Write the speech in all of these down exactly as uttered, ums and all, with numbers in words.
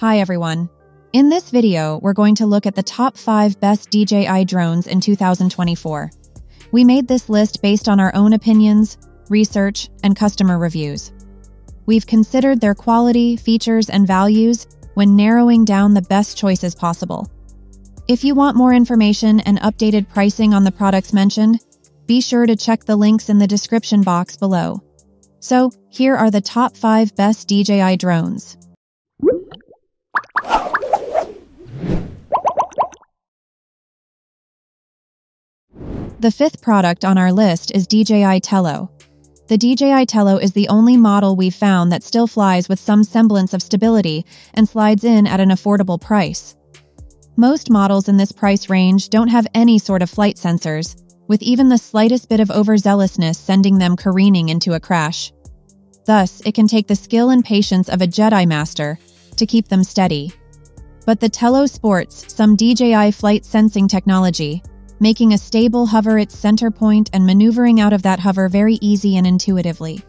Hi everyone. In this video, we're going to look at the top five best D J I drones in two thousand twenty-four. We made this list based on our own opinions, research, and customer reviews. We've considered their quality, features, and values when narrowing down the best choices possible. If you want more information and updated pricing on the products mentioned, be sure to check the links in the description box below. So, here are the top five best D J I drones. The fifth product on our list is D J I Tello. The D J I Tello is the only model we've found that still flies with some semblance of stability and slides in at an affordable price. Most models in this price range don't have any sort of flight sensors, with even the slightest bit of overzealousness sending them careening into a crash. Thus, it can take the skill and patience of a Jedi Master to keep them steady. But the Tello sports some D J I flight sensing technology, making a stable hover its center point and maneuvering out of that hover very easy and intuitively.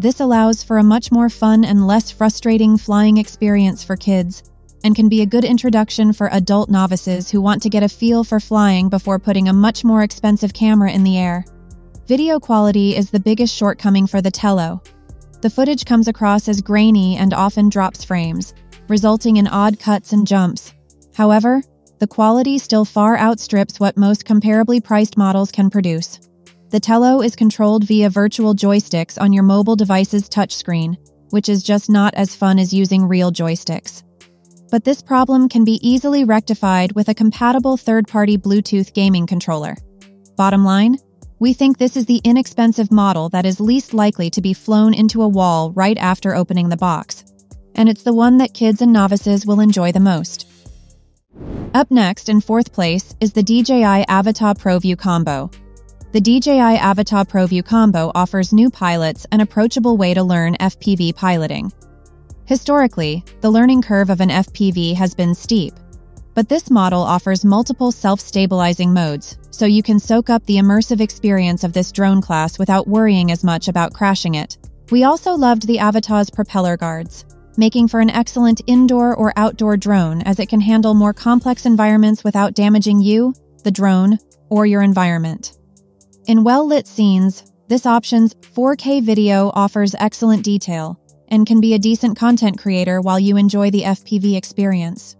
This allows for a much more fun and less frustrating flying experience for kids, and can be a good introduction for adult novices who want to get a feel for flying before putting a much more expensive camera in the air. Video quality is the biggest shortcoming for the Tello. The footage comes across as grainy and often drops frames, resulting in odd cuts and jumps. However, the quality still far outstrips what most comparably priced models can produce. The Tello is controlled via virtual joysticks on your mobile device's touchscreen, which is just not as fun as using real joysticks. But this problem can be easily rectified with a compatible third-party Bluetooth gaming controller. Bottom line, we think this is the inexpensive model that is least likely to be flown into a wall right after opening the box, and it's the one that kids and novices will enjoy the most. Up next, in fourth place, is the D J I Avata Pro View Combo. The D J I Avata Pro View Combo offers new pilots an approachable way to learn F P V piloting. Historically, the learning curve of an F P V has been steep, but this model offers multiple self-stabilizing modes, so you can soak up the immersive experience of this drone class without worrying as much about crashing it. We also loved the Avata's propeller guards, making for an excellent indoor or outdoor drone as it can handle more complex environments without damaging you, the drone, or your environment. In well-lit scenes, this option's four K video offers excellent detail, and can be a decent content creator while you enjoy the F P V experience.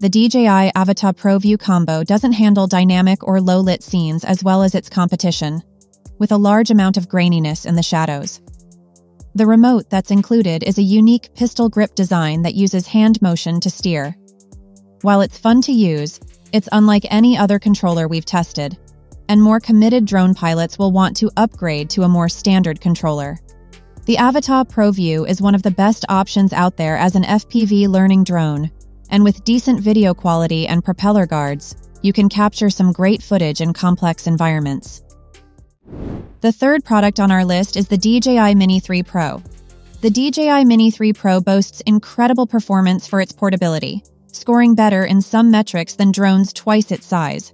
The D J I Avata Pro View Combo doesn't handle dynamic or low-lit scenes as well as its competition, with a large amount of graininess in the shadows. The remote that's included is a unique pistol grip design that uses hand motion to steer. While it's fun to use, it's unlike any other controller we've tested, and more committed drone pilots will want to upgrade to a more standard controller. The Avata Pro View is one of the best options out there as an F P V learning drone, and with decent video quality and propeller guards, you can capture some great footage in complex environments. The third product on our list is the D J I Mini three Pro. The D J I Mini three Pro boasts incredible performance for its portability, scoring better in some metrics than drones twice its size.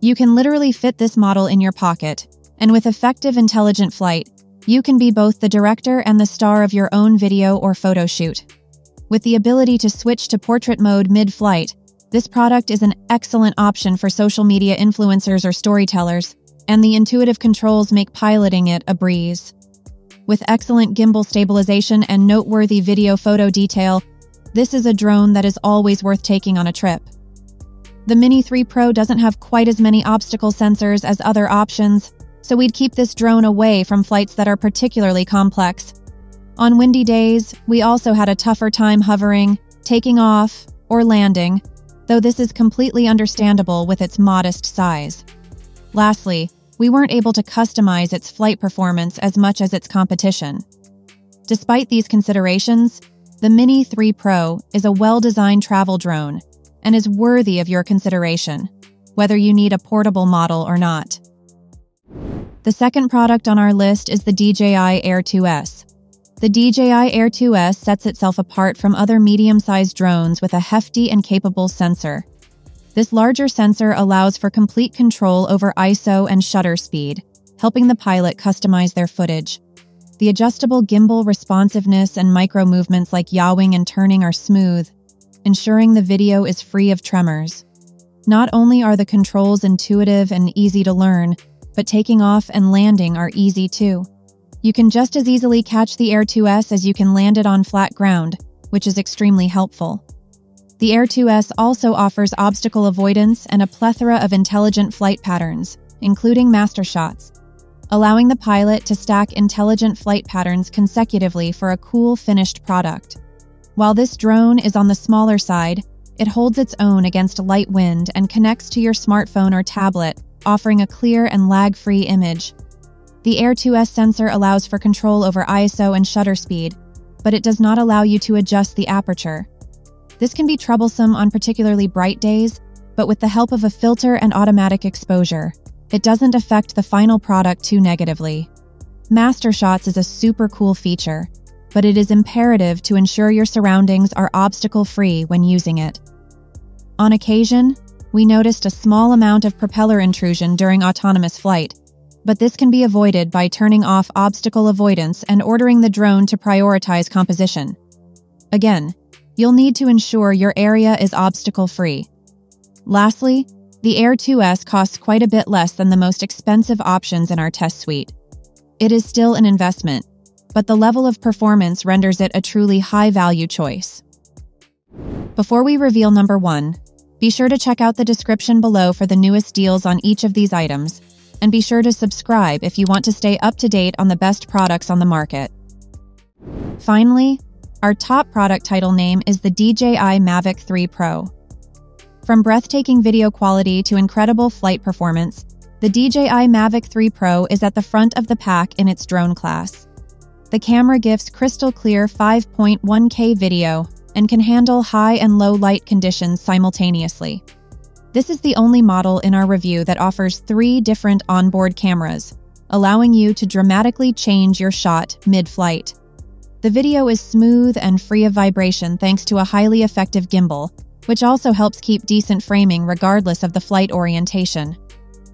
You can literally fit this model in your pocket, and with effective intelligent flight, you can be both the director and the star of your own video or photo shoot. With the ability to switch to portrait mode mid-flight, this product is an excellent option for social media influencers or storytellers, and the intuitive controls make piloting it a breeze. With excellent gimbal stabilization and noteworthy video photo detail, this is a drone that is always worth taking on a trip. The Mini three Pro doesn't have quite as many obstacle sensors as other options, so we'd keep this drone away from flights that are particularly complex. On windy days, we also had a tougher time hovering, taking off, or landing, though this is completely understandable with its modest size. Lastly, we weren't able to customize its flight performance as much as its competition. Despite these considerations, the Mini three Pro is a well-designed travel drone and is worthy of your consideration, whether you need a portable model or not. The second product on our list is the D J I Air two S. The D J I Air two S sets itself apart from other medium-sized drones with a hefty and capable sensor. This larger sensor allows for complete control over I S O and shutter speed, helping the pilot customize their footage. The adjustable gimbal responsiveness and micro movements like yawing and turning are smooth, ensuring the video is free of tremors. Not only are the controls intuitive and easy to learn, but taking off and landing are easy too. You can just as easily catch the Air two S as you can land it on flat ground, which is extremely helpful. The Air two S also offers obstacle avoidance and a plethora of intelligent flight patterns, including master shots, allowing the pilot to stack intelligent flight patterns consecutively for a cool, finished product. While this drone is on the smaller side, it holds its own against light wind and connects to your smartphone or tablet, offering a clear and lag-free image. The Air two S sensor allows for control over I S O and shutter speed, but it does not allow you to adjust the aperture. This can be troublesome on particularly bright days, but with the help of a filter and automatic exposure, it doesn't affect the final product too negatively. Master shots is a super cool feature, but it is imperative to ensure your surroundings are obstacle-free when using it. On occasion, we noticed a small amount of propeller intrusion during autonomous flight, but this can be avoided by turning off obstacle avoidance and ordering the drone to prioritize composition. Again, you'll need to ensure your area is obstacle-free. Lastly, the Air two S costs quite a bit less than the most expensive options in our test suite. It is still an investment, but the level of performance renders it a truly high-value choice. Before we reveal number one, be sure to check out the description below for the newest deals on each of these items, and be sure to subscribe if you want to stay up to date on the best products on the market. Finally, our top product title name is the D J I Mavic three Pro. From breathtaking video quality to incredible flight performance, the D J I Mavic three Pro is at the front of the pack in its drone class. The camera gives crystal-clear five point one K video and can handle high and low light conditions simultaneously. This is the only model in our review that offers three different onboard cameras, allowing you to dramatically change your shot mid-flight. The video is smooth and free of vibration thanks to a highly effective gimbal, which also helps keep decent framing regardless of the flight orientation.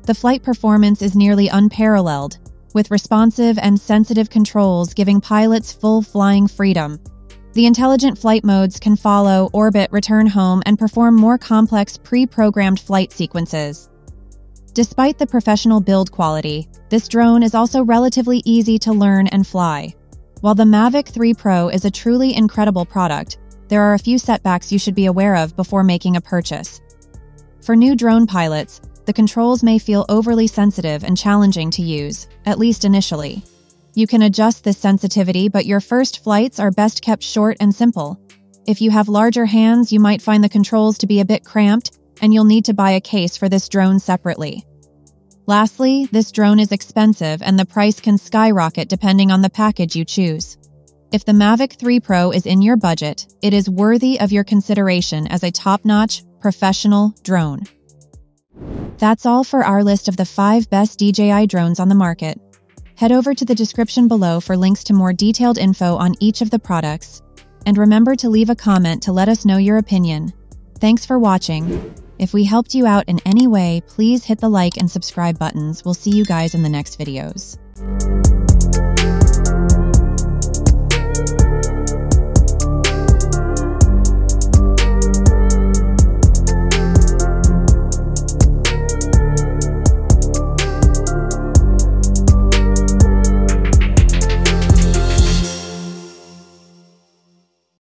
The flight performance is nearly unparalleled, with responsive and sensitive controls giving pilots full flying freedom. The intelligent flight modes can follow, orbit, return home, and perform more complex pre-programmed flight sequences. Despite the professional build quality, this drone is also relatively easy to learn and fly. While the Mavic three Pro is a truly incredible product, there are a few setbacks you should be aware of before making a purchase. For new drone pilots, the controls may feel overly sensitive and challenging to use, at least initially. You can adjust this sensitivity, but your first flights are best kept short and simple. If you have larger hands, you might find the controls to be a bit cramped, and you'll need to buy a case for this drone separately. Lastly, this drone is expensive, and the price can skyrocket depending on the package you choose. If the Mavic three Pro is in your budget, it is worthy of your consideration as a top-notch, professional drone. That's all for our list of the five best D J I drones on the market. Head over to the description below for links to more detailed info on each of the products. And remember to leave a comment to let us know your opinion. Thanks for watching. If we helped you out in any way, please hit the like and subscribe buttons. We'll see you guys in the next videos.